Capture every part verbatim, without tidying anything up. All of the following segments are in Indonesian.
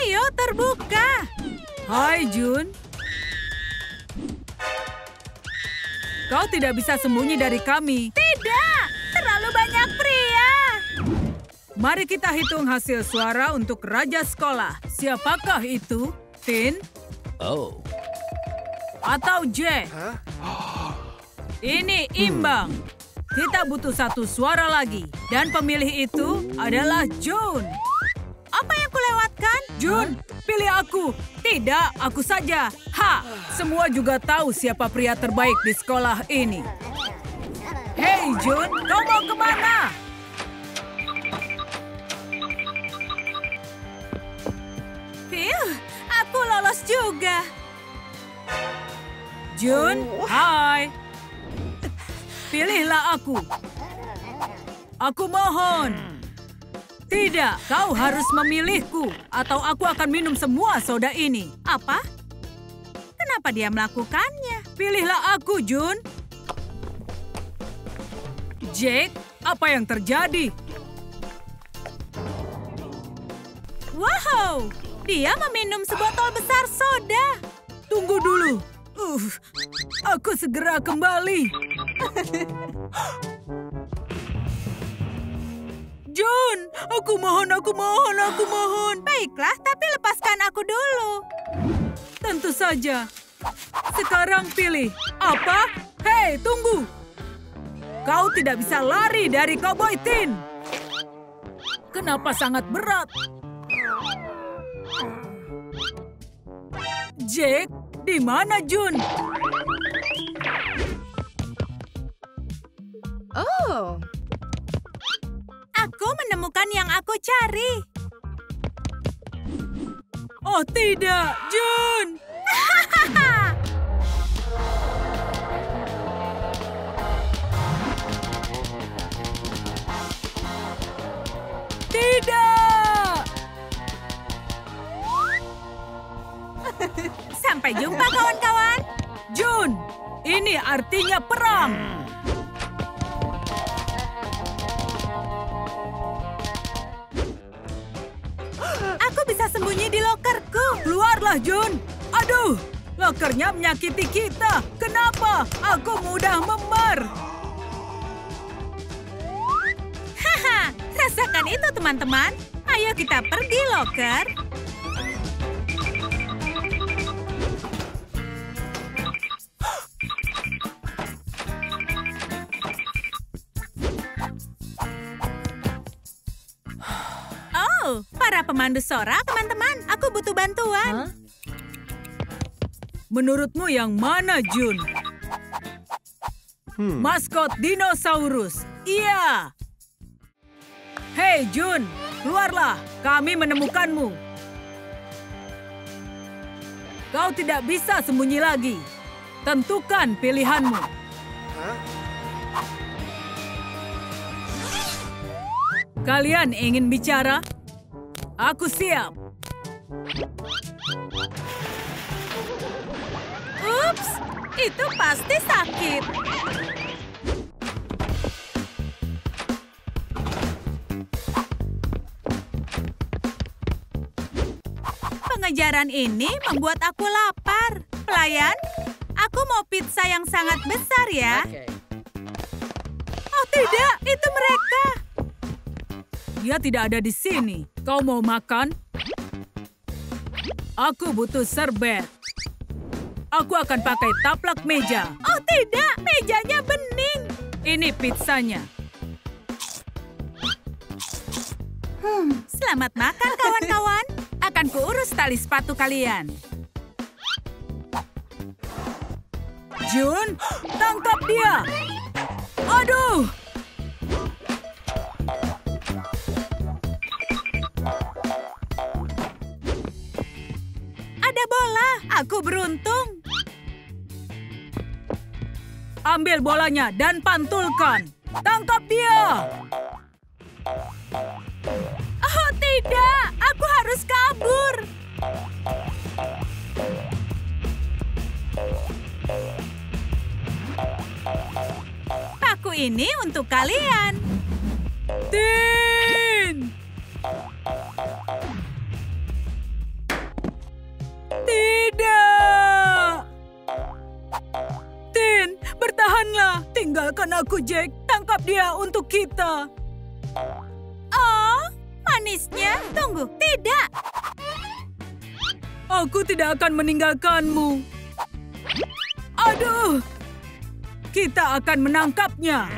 Ayo, terbuka. Hai, Jun. Kau tidak bisa sembunyi dari kami. Tidak, terlalu banyak pria. Mari kita hitung hasil suara untuk Raja Sekolah. Siapakah itu? Tin? Oh. Atau J? Huh? Ini imbang. Kita butuh satu suara lagi. Dan pemilih itu adalah Jun. Apa yang kulewatkan? Jun, pilih aku. Tidak, aku saja. Ha, semua juga tahu siapa pria terbaik di sekolah ini. Hei, Jun, kau mau kemana? Phil, aku lolos juga. Jun, hai. Pilihlah aku. Aku mohon. Tidak, kau harus memilihku. Atau aku akan minum semua soda ini. Apa? Kenapa dia melakukannya? Pilihlah aku, Jun. Jake, apa yang terjadi? Wow, dia meminum sebotol besar soda. Tunggu dulu. Uh, aku segera kembali. Jun, aku mohon, aku mohon, aku mohon. Baiklah, tapi lepaskan aku dulu. Tentu saja. Sekarang pilih. Apa? Hei, tunggu. Kau tidak bisa lari dari Cowboy Tin. Kenapa sangat berat? Jake, di mana Jun? Oh. Aku menemukan yang aku cari. Oh, tidak. Jun. Tidak. Sampai jumpa, kawan-kawan. Jun, ini artinya perang. Aku bisa sembunyi di lokerku. Keluarlah, Jun. Aduh, lokernya menyakiti kita. Kenapa? Aku mudah memar. Haha, rasakan itu, teman-teman. Ayo kita pergi, loker. Para pemandu Sora, teman-teman, aku butuh bantuan. Huh? Menurutmu yang mana, Jun? Hmm. Maskot dinosaurus. Iya. Hei, Jun, keluarlah. Kami menemukanmu. Kau tidak bisa sembunyi lagi. Tentukan pilihanmu. Huh? Kalian ingin bicara? Aku siap. Ups, itu pasti sakit. Pengejaran ini membuat aku lapar. Pelayan, aku mau pizza yang sangat besar ya. Oh tidak, itu mereka. Dia tidak ada di sini. Kau mau makan? Aku butuh serbet. Aku akan pakai taplak meja. Oh tidak, mejanya bening. Ini pizzanya. Hmm, selamat makan kawan-kawan. Akan kuurus tali sepatu kalian. Jun, tangkap dia. Aduh. Aku beruntung. Ambil bolanya dan pantulkan. Tangkap dia. Oh tidak, aku harus kabur. Paku ini untuk kalian. Tin. aku, Jack. Tangkap dia untuk kita. Oh, manisnya. Tunggu. Tidak. Aku tidak akan meninggalkanmu. Aduh. Kita akan menangkapnya.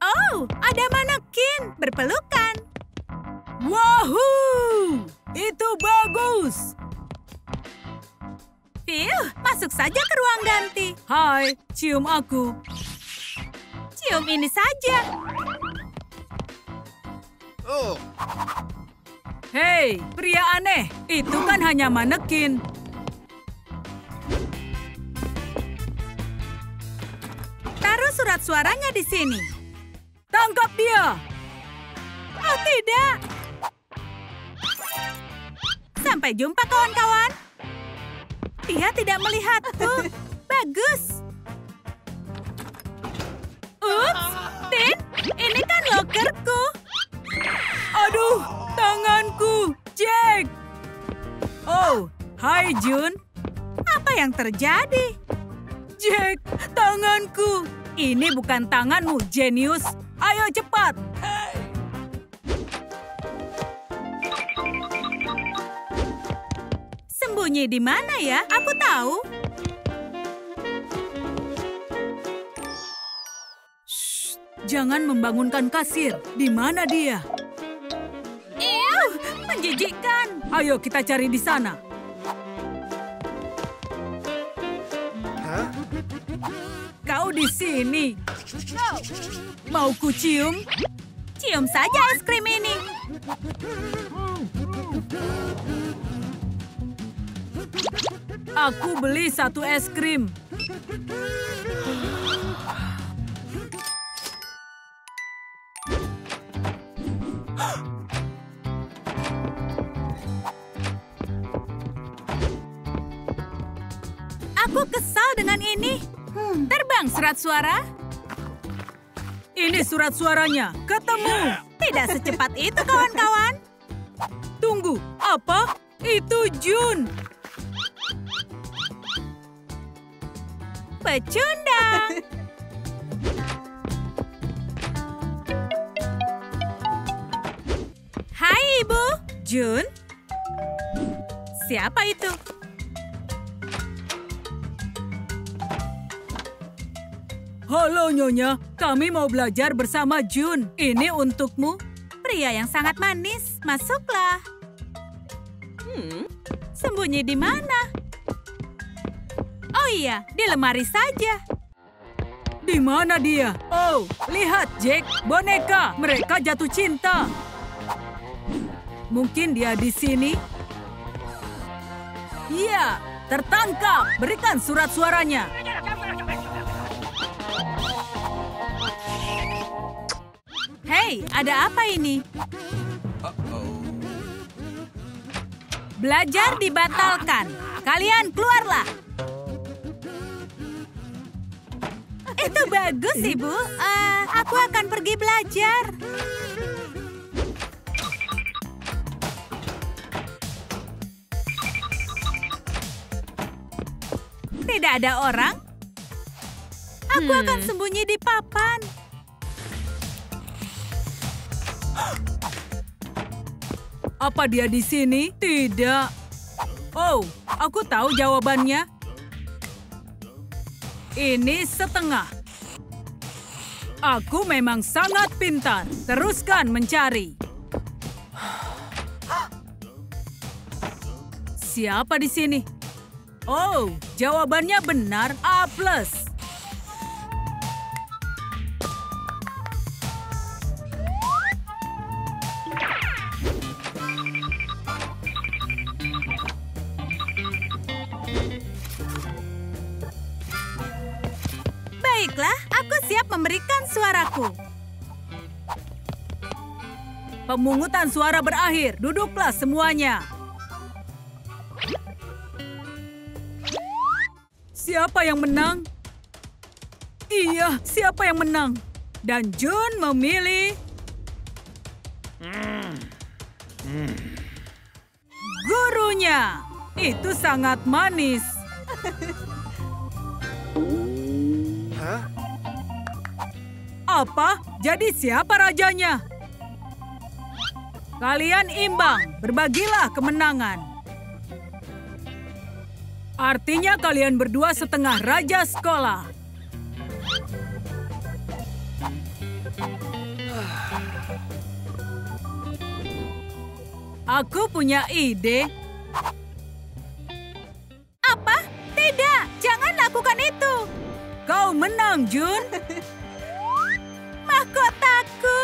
Oh, ada manekin. Berpelukan. Wahoo! Itu bagus. Piu, masuk saja ke ruang ganti. Hai, cium aku. Cium ini saja. Oh. Hei, pria aneh. Itu kan hanya manekin. Taruh surat suaranya di sini. Tangkap dia. Oh, tidak. Sampai jumpa, kawan-kawan. Dia tidak melihatku. Bagus. Ups, Tin, ini kan lokerku. Aduh, tanganku, Jack. Oh, hai Jun. Apa yang terjadi? Jack, tanganku. Ini bukan tanganmu, jenius. Ayo cepat. Sembunyi di mana ya? Aku tahu. Shh, jangan membangunkan kasir. Di mana dia? Ew, menjijikkan. Ayo kita cari di sana. Hah? Kau di sini. Mau ku cium? Cium saja es krim ini. Aku beli satu es krim. Aku kesal dengan ini. Terbang surat suara. Ini surat suaranya. Ketemu. Tidak secepat itu, kawan-kawan. Tunggu, apa? Itu Jun. Pecundang. Hai, Ibu. Jun? Siapa itu? Halo, Nyonya. Kami mau belajar bersama Jun. Ini untukmu. Pria yang sangat manis. Masuklah. Hmm. Sembunyi di mana? Oh iya, di lemari saja. Di mana dia? Oh, lihat Jack, boneka. Mereka jatuh cinta. Mungkin dia di sini. Iya, tertangkap. Berikan surat suaranya. Hei, ada apa ini? Belajar dibatalkan. Kalian keluarlah. Itu bagus, Ibu. Uh, aku akan pergi belajar. Tidak ada orang. Aku hmm. akan sembunyi di papan. Apa dia di sini? Tidak. Oh, aku tahu jawabannya. Ini setengah. Aku memang sangat pintar. Teruskan mencari. Siapa di sini? Oh, jawabannya benar. A plus. Baiklah, aku siap memberikan suaraku. Pemungutan suara berakhir. Duduklah semuanya. Siapa yang menang? Iya, siapa yang menang? Dan Jun memilih... gurunya. Itu sangat manis. Hah? Apa? Jadi siapa rajanya? Kalian imbang, berbagilah kemenangan. Artinya kalian berdua setengah raja sekolah. Aku punya ide. Apa? Tidak, jangan lakukan itu. Kau menang, Jun. Mahkotaku.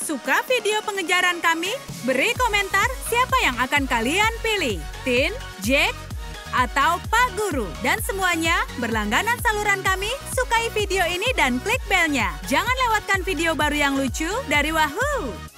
Suka video pengejaran kami? Beri komentar siapa yang akan kalian pilih. Tin, Jack, atau Pak Guru. Dan semuanya berlangganan saluran kami. Sukai video ini dan klik belnya. Jangan lewatkan video baru yang lucu dari WooHoo.